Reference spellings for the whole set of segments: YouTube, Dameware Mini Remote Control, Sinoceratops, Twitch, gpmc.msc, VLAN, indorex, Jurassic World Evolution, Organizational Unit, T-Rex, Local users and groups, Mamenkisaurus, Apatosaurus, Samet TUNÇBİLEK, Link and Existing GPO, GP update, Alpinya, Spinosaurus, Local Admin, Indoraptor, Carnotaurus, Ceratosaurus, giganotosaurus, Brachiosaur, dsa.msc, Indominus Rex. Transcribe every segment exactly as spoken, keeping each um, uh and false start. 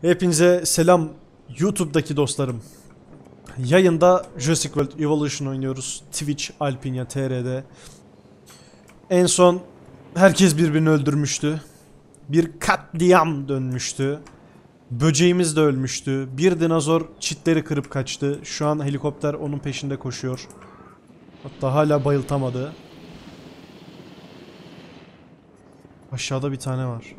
Hepinize selam YouTube'daki dostlarım. Yayında Jurassic World Evolution oynuyoruz. Twitch, Alpinya, T R'de. En son herkes birbirini öldürmüştü. Bir katliam dönmüştü. Böceğimiz de ölmüştü. Bir dinozor çitleri kırıp kaçtı. Şu an helikopter onun peşinde koşuyor. Hatta hala bayıltamadı. Aşağıda bir tane var.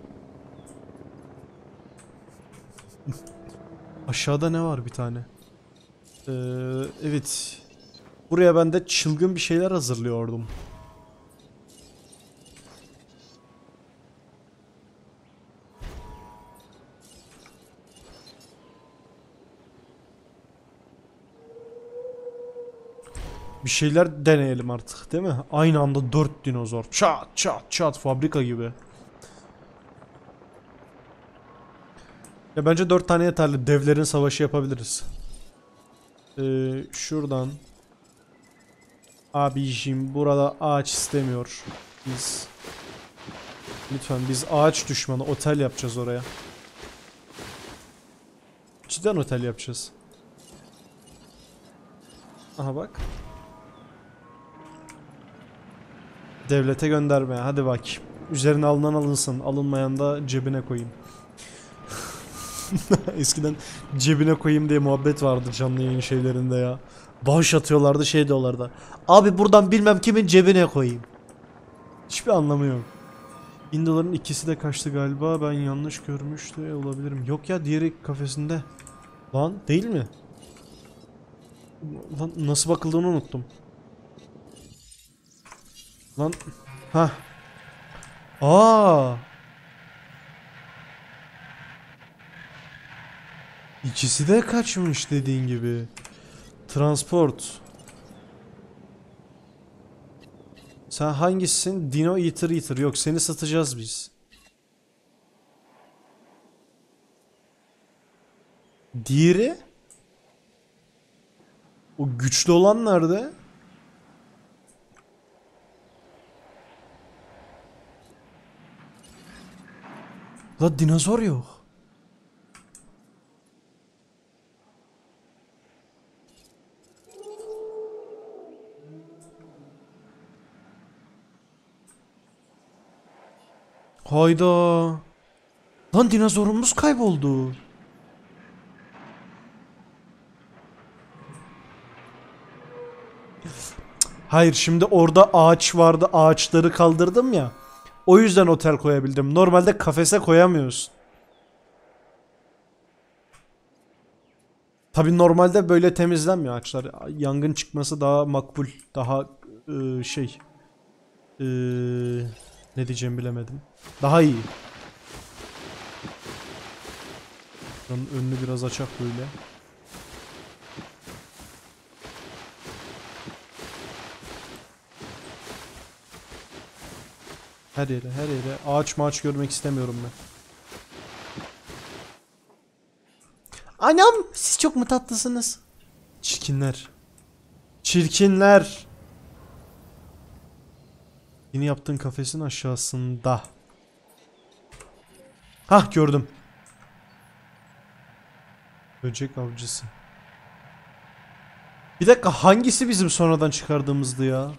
Aşağıda ne var bir tane? Ee, evet. Buraya ben de çılgın bir şeyler hazırlıyordum. Bir şeyler deneyelim artık, değil mi? Aynı anda dört dinozor. Çat çat çat, fabrika gibi. Ya bence dört tane yeterli. Devlerin savaşı yapabiliriz. Ee, şuradan. Abicim burada ağaç istemiyor. Biz. Lütfen biz ağaç düşmanı. Otel yapacağız oraya. Cidden otel yapacağız. Aha bak. Devlete gönderme. Hadi bak. Üzerine alınan alınsın. Alınmayan da cebine koyayım. Eskiden cebine koyayım diye muhabbet vardı canlı yayın şeylerinde ya. Bağış atıyorlardı, şey diyorlardı. Abi buradan bilmem kimin cebine koyayım. Hiçbir anlamı yok. Indoların ikisi de kaçtı galiba. Ben yanlış görmüş de olabilirim. Yok ya, diğeri kafesinde. Lan değil mi? Lan nasıl bakıldığını unuttum. Lan. Hah. Aaa. İkisi de kaçmış dediğin gibi. Transport. Sen hangisisin? Dino Eater Eater. Yok, seni satacağız biz. Diğeri? O güçlü olan nerede? La dinozor yok. Hayda. Lan dinozorumuz kayboldu. Hayır, şimdi orada ağaç vardı. Ağaçları kaldırdım ya. O yüzden otel koyabildim. Normalde kafese koyamıyorsun. Tabii normalde böyle temizlenmiyor ağaçlar. Yangın çıkması daha makbul. Daha ıı, şey... Iıı... Ne diyeceğimi bilemedim. Daha iyi. Bunun önünü biraz açak böyle. Her yere her yere ağaç mağaç görmek istemiyorum ben. Anam, siz çok mu tatlısınız? Çirkinler. Çirkinler. Yeni yaptığın kafesin aşağısında. Hah, gördüm. Böcek avcısı. Bir dakika, hangisi bizim sonradan çıkardığımızdı ya?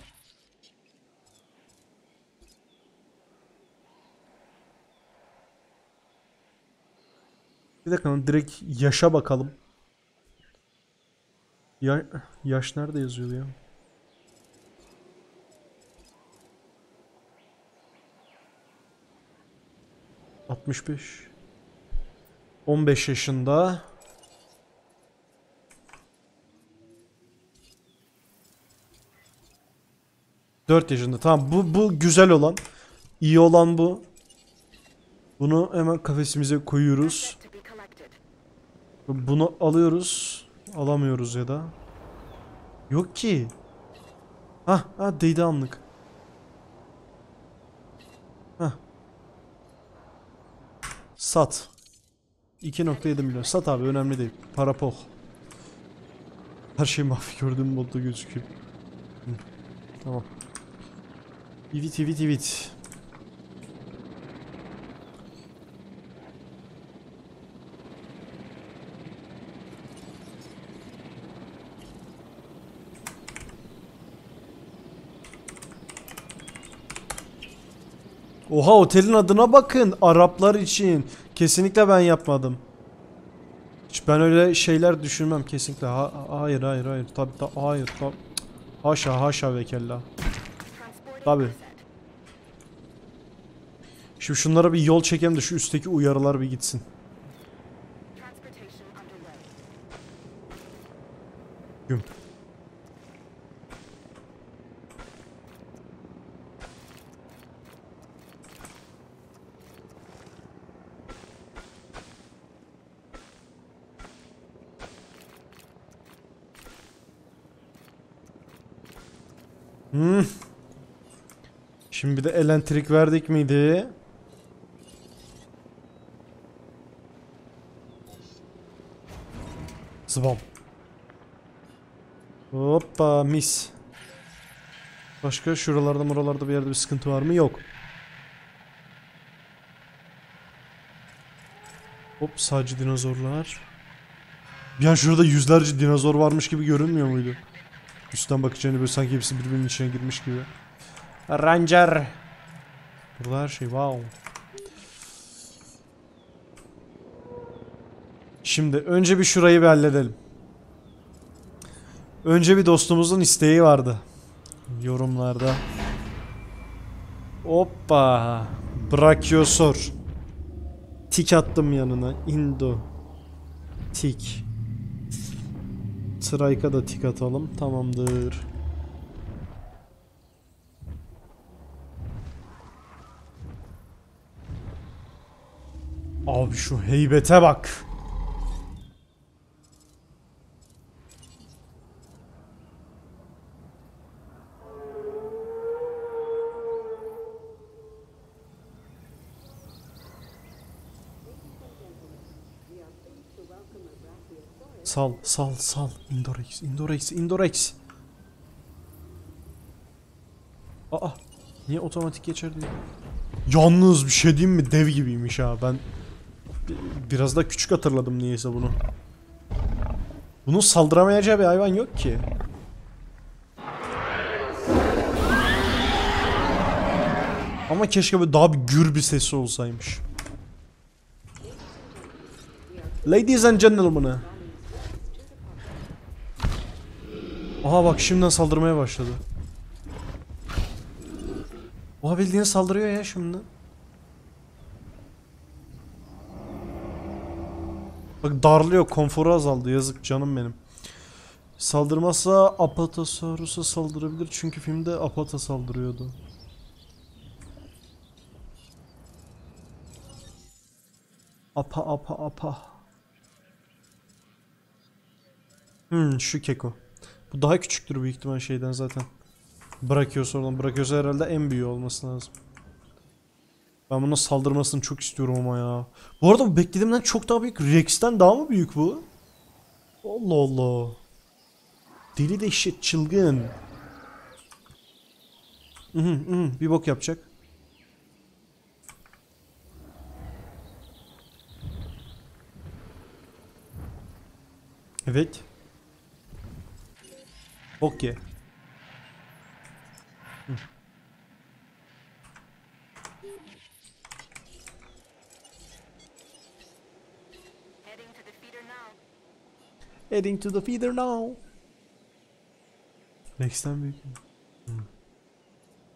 Bir dakika, direkt yaşa bakalım. Ya, yaş nerede yazıyordu ya? altmış beş. on beş yaşında. dört yaşında. Tamam, bu bu güzel olan. İyi olan bu. Bunu hemen kafesimize koyuyoruz. Bunu alıyoruz. Alamıyoruz ya da. Yok ki. Hah, ha, deydamlık. Hah. Sat. iki nokta yedi milyon. Sat abi, önemli değil. Para poh. Her şey mavi gördüğüm modda gözüküyor. Hı. Tamam. İvit ivit ivit. Oha, otelin adına bakın. Araplar için. Kesinlikle ben yapmadım. Hiç ben öyle şeyler düşünmem kesinlikle. Ha, hayır hayır hayır. Tabii tabii hayır. Tabii. Haşa haşa ve kella. Tabii. Şimdi şunlara bir yol çekelim de şu üstteki uyarılar bir gitsin. Güm. Hmm. Şimdi bir de elektrik verdik miydi? Zıbam. Hoppa, mis. Başka şuralarda muralarda bir yerde bir sıkıntı var mı? Yok. Hop, sadece dinozorlar. Yani şurada yüzlerce dinozor varmış gibi görünmüyor muydu? Üstten bakacağını böyle sanki hepsi birbirinin içine girmiş gibi. Ranger. Burada her şey. Wow. Şimdi önce bir şurayı bir halledelim. Önce bir dostumuzun isteği vardı. Yorumlarda. Hoppa. Brachiosaur. Tik attım yanına. Indo. Tik. Strike'a da tik atalım. Tamamdır. Abi şu heybete bak. Sal, sal, sal. Indorex, Indorex, Indorex. Aa, niye otomatik geçer diye. Yalnız bir şey diyeyim mi? Dev gibiymiş ha. Ben biraz da küçük hatırladım niyeyse bunu. Bunun saldıramayacağı bir hayvan yok ki. Ama keşke böyle daha bir gür bir sesi olsaymış. Ladies and gentlemen. Aha bak, şimdiden saldırmaya başladı. Oha, bildiğin saldırıyor ya şimdi. Bak darlıyor, konforu azaldı, yazık canım benim. Saldırmazsa Apatosaurus'a saldırabilir çünkü filmde Apata saldırıyordu. Apa apa apa. Hmm, şu keko. Bu daha küçüktür büyük ihtimal şeyden zaten. Bırakıyorsa oradan. Bırakıyorsa herhalde en büyüğü olması lazım. Ben buna saldırmasını çok istiyorum ama ya. Bu arada bu beklediğimden çok daha büyük. Rex'ten daha mı büyük bu? Allah Allah. Deli de shit, çılgın. Hı hı, bir bok yapacak. Evet. Okey. Heading to the feeder now. Rex'ten büyük mü?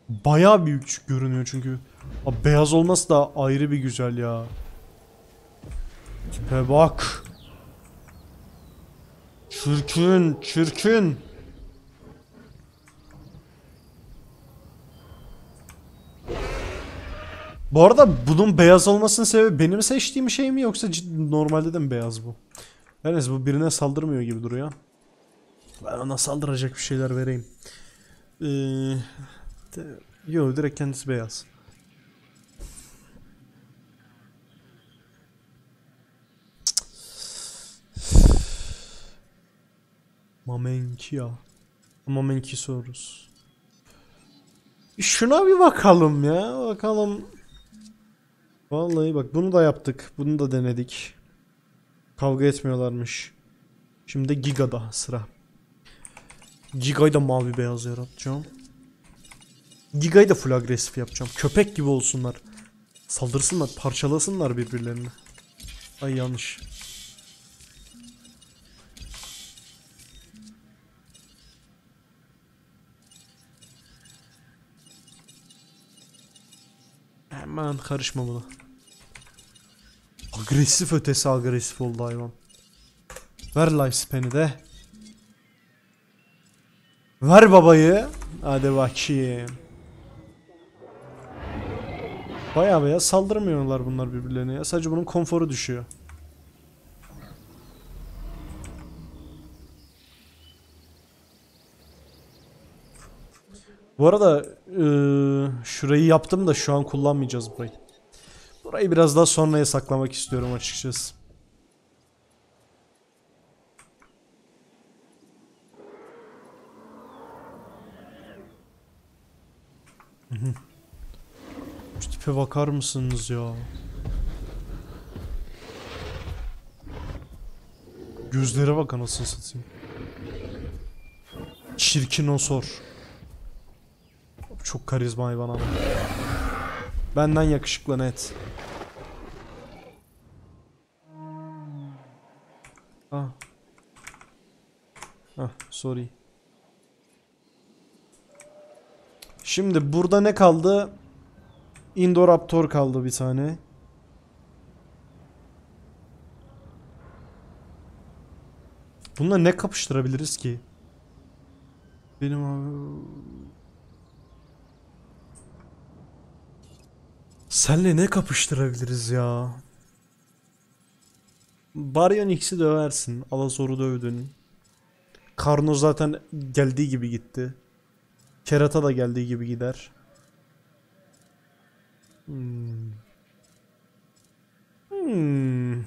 Bayağı büyük görünüyor çünkü. Abi beyaz olması da ayrı bir güzel ya. Tipe bak. Çirkin, çirkin. Bu arada bunun beyaz olmasının sebebi benim seçtiğim şey mi yoksa normalde de mi beyaz bu? Her neyse, bu birine saldırmıyor gibi duruyor. Ben ona saldıracak bir şeyler vereyim. Ee, de, yo, direkt kendisi beyaz. Mamenkia. Mamenkisaurus. Şuna bir bakalım ya. Bakalım. Vallahi bak, bunu da yaptık. Bunu da denedik. Kavga etmiyorlarmış. Şimdi Giga'da sıra. Giga'yı da mavi beyaz yaratacağım. Giga'yı da full agresif yapacağım. Köpek gibi olsunlar. Saldırsınlar, parçalasınlar birbirlerini. Ay yanlış. Hemen karışma buna. Agresif ötesi agresif oldu hayvan. Ver lifespan'i de. Ver babayı. Hadi bakayım. Bayağı bayağı saldırmıyorlar bunlar birbirlerine ya. Sadece bunun konforu düşüyor. Bu arada ıı, şurayı yaptım da şu an kullanmayacağız burayı. Burayı biraz daha sonraya saklamak istiyorum açıkçası. Şu tipe bakar mısınız ya? Gözlere bak anasını satayım. Çirkinosor. Çok karizma hayvan adam. Benden yakışıklı net. Ah. Ah, sorry. Şimdi burada ne kaldı? Indoraptor kaldı bir tane. Bununla ne kapıştırabiliriz ki? Benim abi... Senle ne kapıştırabiliriz ya? Baryonyx'i döversin. Alazor'u dövdün. Karno zaten geldiği gibi gitti. Kerata da geldiği gibi gider. Hmm. Hmm.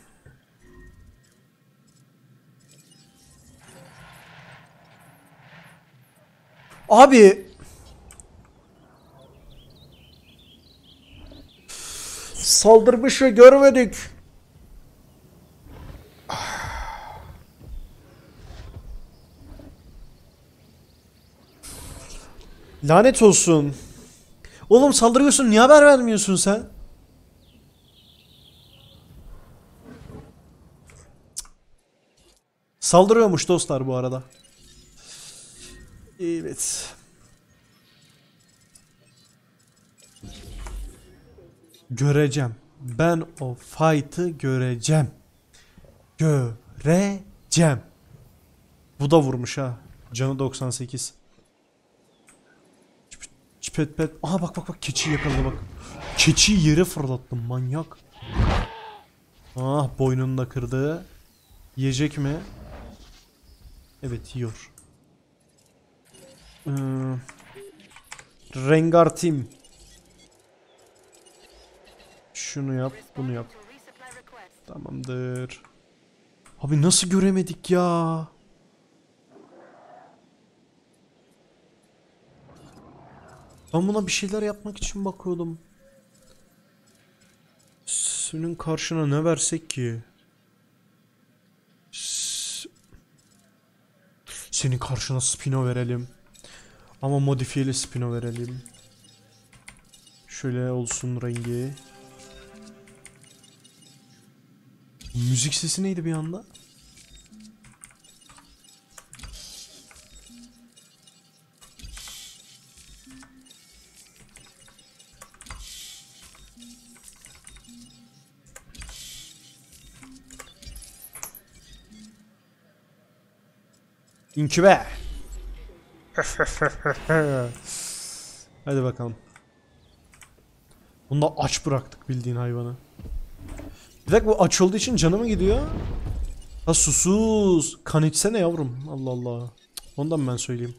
Abi. Saldırmışı görmedik. Lanet olsun. Oğlum saldırıyorsun, niye haber vermiyorsun sen? Saldırıyormuş dostlar bu arada. Evet. Göreceğim. Ben o fight'ı göreceğim. Göreceğim. Bu da vurmuş ha. Canı doksan sekiz. Pet pet. Aha bak bak bak, keçi yakaladı bak. Keçiyi yere fırlattım manyak. Ah boynunu da kırdı. Yiyecek mi? Evet yiyor. Ee, Rengar Team. Şunu yap, bunu yap. Tamamdır. Abi nasıl göremedik ya? Ben buna bir şeyler yapmak için bakıyordum. Senin karşına ne versek ki? Senin karşına Spino verelim. Ama modifiyeli Spino verelim. Şöyle olsun rengi. Müzik sesi neydi bir anda? İnkübe. Hadi bakalım. Bunu da aç bıraktık bildiğin hayvanı. Bir dakika, bu aç olduğu için canı mı gidiyor? Ha susuz. Kan içsene yavrum. Allah Allah. Ondan ben söyleyeyim.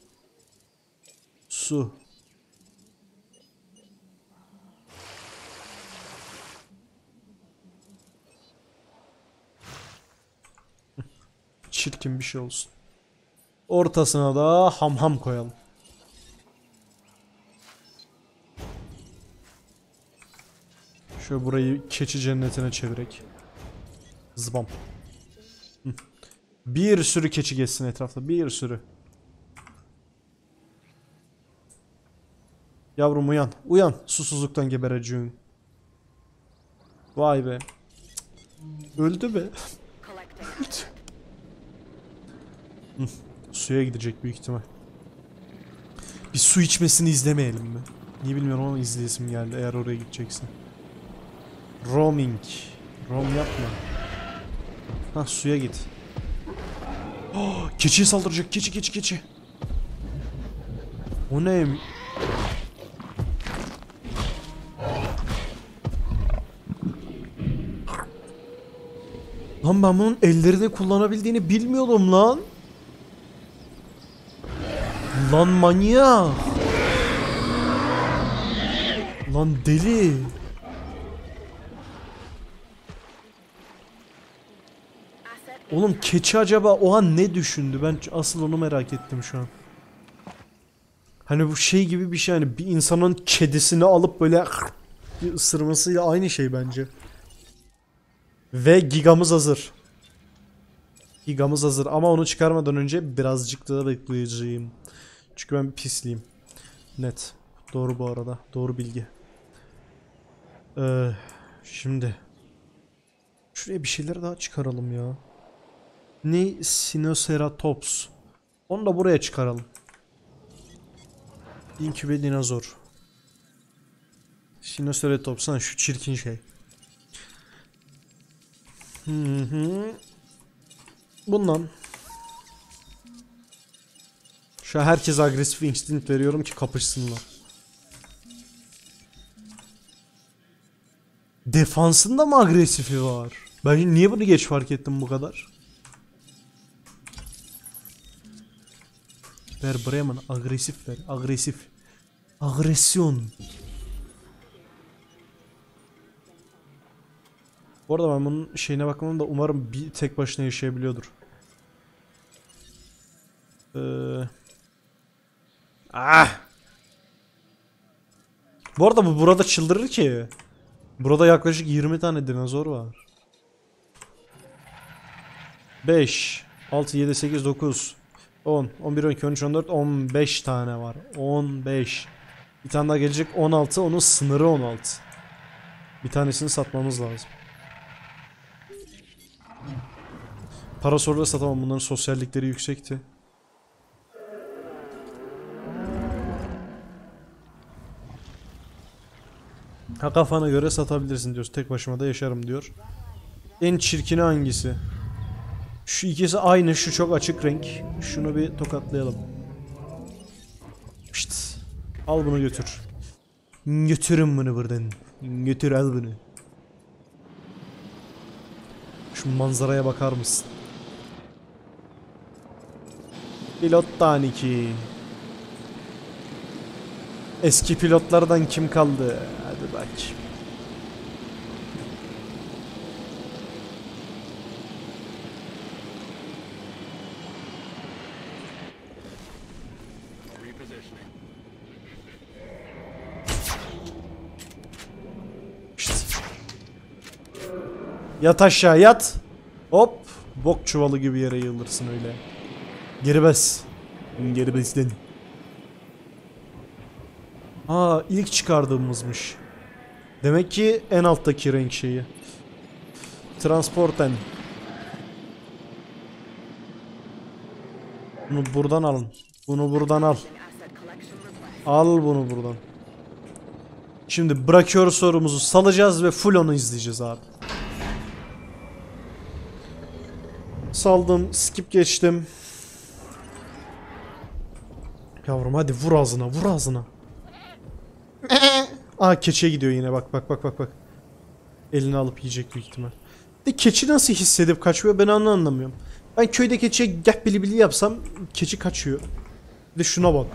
Su. Çirkin bir şey olsun. Ortasına da ham ham koyalım. Şöyle burayı keçi cennetine çevirek. Zıbam. Bir sürü keçi geçsin etrafta. Bir sürü. Yavrum uyan. Uyan. Susuzluktan gebereceğim. Vay be. Öldü be. Suya gidecek büyük ihtimal. Bir su içmesini izlemeyelim mi? Niye bilmiyorum ama izleyesim geldi eğer oraya gideceksin. Roaming. Roam yapma. Ha suya git. Oh, keçiye saldıracak. Keçi keçi keçi. O ne? Lan ben bunun ellerini kullanabildiğini bilmiyordum lan. Lan manyak. Lan deli. Oğlum keçi acaba o an ne düşündü? Ben asıl onu merak ettim şu an. Hani bu şey gibi bir şey, hani bir insanın kedisini alıp böyle ısırmasıyla aynı şey bence. Ve gigamız hazır. Gigamız hazır ama onu çıkarmadan önce birazcık daha bekleyeceğim. Çünkü ben pisliyim. Net. Doğru bu arada. Doğru bilgi. Ee, şimdi. Şuraya bir şeyler daha çıkaralım ya. Ne? Sinoceratops. Onu da buraya çıkaralım. İnkübe dinozor. Sinoceratops. Ha, şu çirkin şey. Hı hı. Bundan. Şu an herkese agresif instinct veriyorum ki kapışsınlar. Defansında mı agresifi var? Ben niye bunu geç fark ettim bu kadar? Ver Bremen, agresif ver, agresif. Agresyon. Bu arada ben bunun şeyine bakmam da umarım bir tek başına yaşayabiliyordur. Ee... Ah! Bu arada bu burada çıldırır ki. Burada yaklaşık yirmi tane dinozor var. beş, altı, yedi, sekiz, dokuz, on, on bir, on iki, on üç, on dört, on beş tane var. on beş. Bir tane daha gelecek on altı. Onun sınırı on altı. Bir tanesini satmamız lazım. Para soruları satamam. Bunların sosyallikleri yüksekti. Ha, kafana göre satabilirsin diyoruz. Tek başıma da yaşarım diyor. En çirkini hangisi? Şu ikisi aynı. Şu çok açık renk. Şunu bir tokatlayalım. Şşt. Al bunu götür. Götürün bunu buradan. Götür, al bunu. Şu manzaraya bakar mısın? Pilot Taniki. Eski pilotlardan kim kaldı? Hadi bak. Yat aşağı yat. Hop. Bok çuvalı gibi yere yığılırsın öyle. Geri bas. Geri beslen. Aa, ilk çıkardığımızmış. Demek ki en alttaki renk şeyi. Transporten. Bunu buradan alın. Bunu buradan al. Al bunu buradan. Şimdi Brachiosaur'umuzu salacağız ve full onu izleyeceğiz abi. Saldım, skip geçtim. Yavrum hadi vur ağzına, vur ağzına. Aa, keçiye gidiyor yine, bak bak bak bak bak. Elini alıp yiyecek büyük ihtimal. De keçi nasıl hissedip kaçıyor ben onu anlamıyorum. Ben köyde keçiye gel bili bili yapsam keçi kaçıyor. Bir de şuna bak.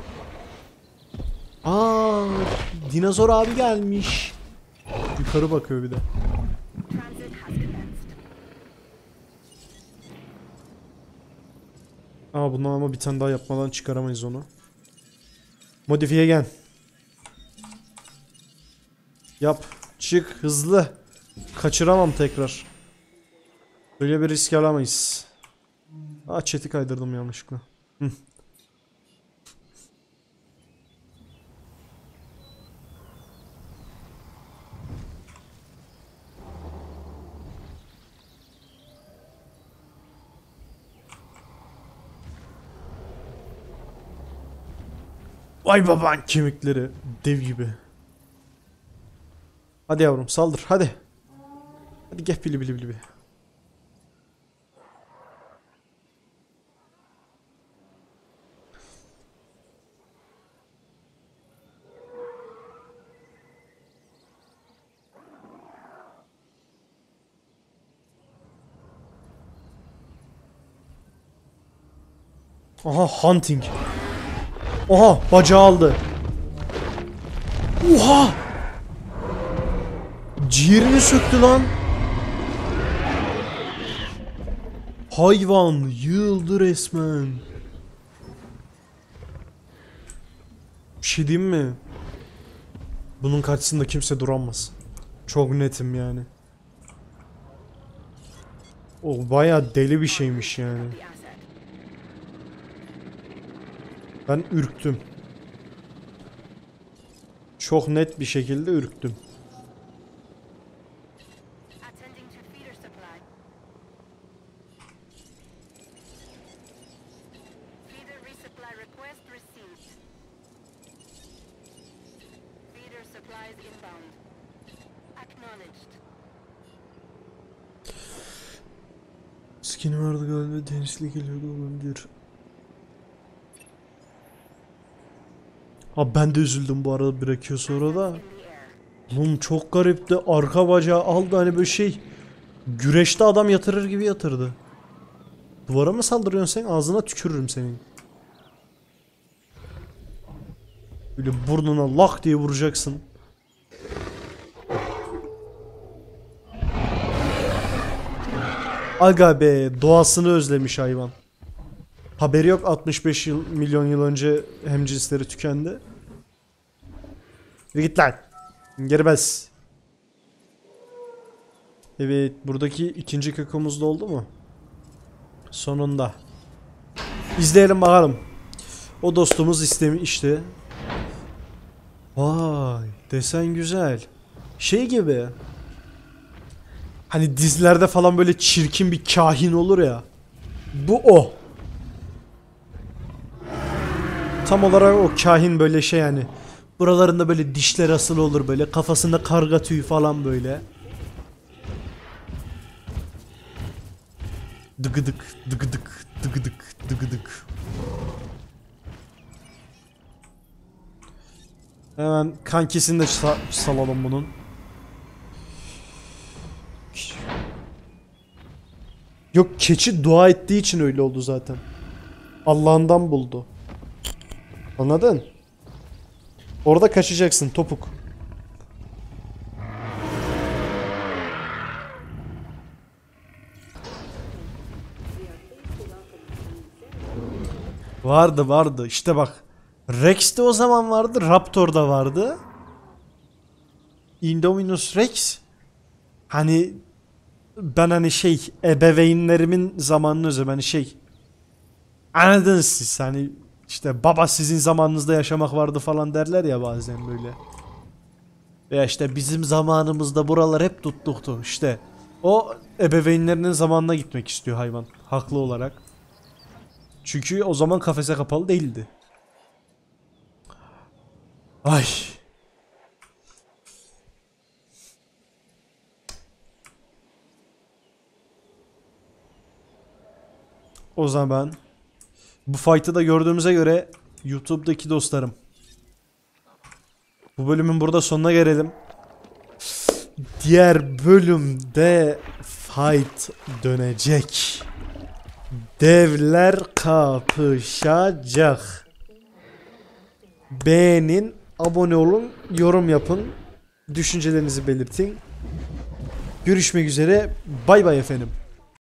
Aa, dinozor abi gelmiş. Yukarı bakıyor bir de. Aa, bundan ama bir tane daha yapmadan çıkaramayız onu. Modifiye gel. Yap. Çık. Hızlı. Kaçıramam tekrar. Böyle bir risk alamayız. Aa, chat'i kaydırdım yanlışlıkla. Vay baban kemikleri. Dev gibi. Hadi yavrum saldır hadi. Hadi gel bili bili bili. Aha hunting. Oha bacağı aldı. Oha! Ciğerini söktü lan. Hayvan yıldı resmen. Bir şey diyeyim mi? Bunun karşısında kimse duramaz. Çok netim yani. O bayağı deli bir şeymiş yani. Ben ürktüm. Çok net bir şekilde ürktüm. Skin'i vardı galiba, denizli geliyordu oğlum diyor. Ha ben de üzüldüm bu arada bırakıyor sonra da. Oğlum çok garipti. Arka bacağı aldı hani böyle şey. Güreşte adam yatırır gibi yatırdı. Duvara mı saldırıyorsun sen? Ağzına tükürürüm senin. Böyle burnuna lak diye vuracaksın. Aga be, doğasını özlemiş hayvan. Haberi yok altmış beş yıl, milyon yıl önce hemcinsleri tükendi. Git lan. Geri bez. Evet, buradaki ikinci kökümüz de oldu mu? Sonunda. İzleyelim bakalım. O dostumuz istemişti. Vay, desen güzel. Şey gibi. Hani dizilerde falan böyle çirkin bir kahin olur ya. Bu o. Tam olarak o kahin böyle şey yani. Buralarında böyle dişler asılı olur böyle. Kafasında karga tüyü falan böyle. Dıgıdık, dıgıdık, dıgıdık, dıgıdık. Hemen kankesini de sal salalım bunun. Yok keçi dua ettiği için öyle oldu zaten. Allah'ından buldu. Anladın? Orada kaçacaksın topuk. Vardı vardı işte bak. Rex de o zaman vardı, Raptor da vardı. Indominus Rex. Hani ben hani şey ebeveynlerimin zamanını özlüyorum hani şey. Anladınız siz hani. İşte baba sizin zamanınızda yaşamak vardı falan derler ya bazen böyle. Veya işte bizim zamanımızda buralar hep tuttuktu işte. O ebeveynlerinin zamanına gitmek istiyor hayvan haklı olarak. Çünkü o zaman kafese kapalı değildi. Ay. O zaman... Bu fight'ı da gördüğümüze göre YouTube'daki dostlarım. Bu bölümün burada sonuna gelelim. Diğer bölümde fight dönecek. Devler kapışacak. Beğenin, abone olun, yorum yapın. Düşüncelerinizi belirtin. Görüşmek üzere. Bay bay efendim.